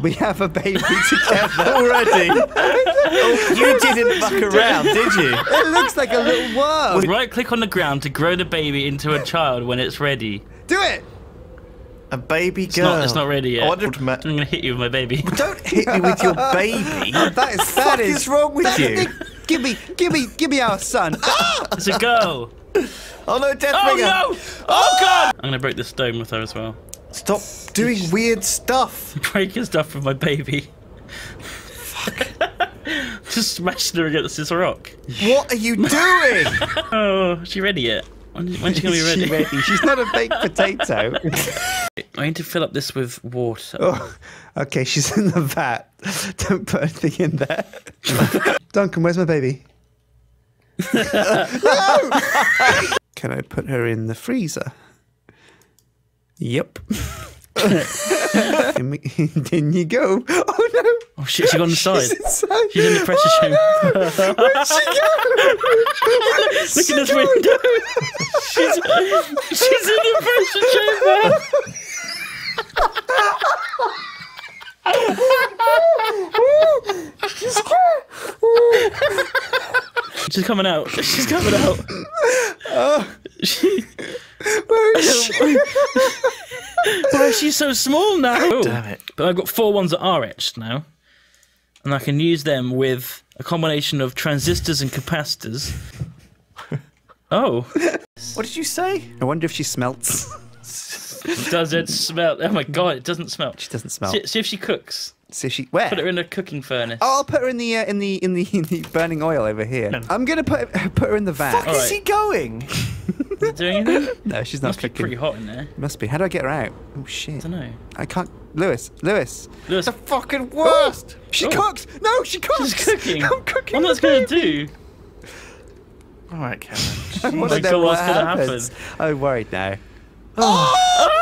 We have a baby together. Already? Oh, you didn't fuck around, did you? It looks like a little worm. Right click on the ground to grow the baby into a child when it's ready. Do it! A baby girl. It's not ready yet. I'm going to hit you with my baby. Don't hit me with your baby. That is sad. What is wrong with you? Give me our son. It's a girl. Oh no, Deathbringer. Oh no! Oh god! I'm going to break this stone with her as well. Stop doing weird stuff. Breaking stuff with my baby. Fuck. Just smashing her against this rock. What are you doing? Oh, is she ready yet? When's she going to be ready? She's not a baked potato. I need to fill up this with water. Oh, okay, she's in the vat. Don't put anything in there. Duncan, where's my baby? No! Can I put her in the freezer? Yep. In you go. Oh no! Oh shit! She's on the side. She's in the pressure chamber. Oh, no. Where'd she go? Look at this window. She's in the pressure chamber. She's coming out. She's coming out. Oh. Where is she? Why is she so small now? Oh, damn it. But I've got 4 ones that are etched now. And I can use them with a combination of transistors and capacitors. Oh. What did you say? I wonder if she smelts. Does it smell? Oh my god, it doesn't smell. She doesn't smell. See if she cooks. See if she... Where? Put her in a cooking furnace. Oh, I'll put her in the in the burning oil over here. No. I'm gonna put her in the van. Fuck right. Is he going? Is it doing anything? No, she's not cooking. Must be pretty hot in there. Must be. How do I get her out? Oh shit. I don't know. I can't. Lewis. The fucking worst. Oh. She cooks. No, she cooks. She's cooking. I'm cooking. What's gonna do? All right, Cameron. I don't know what happens. I'm worried now. Oh. Oh.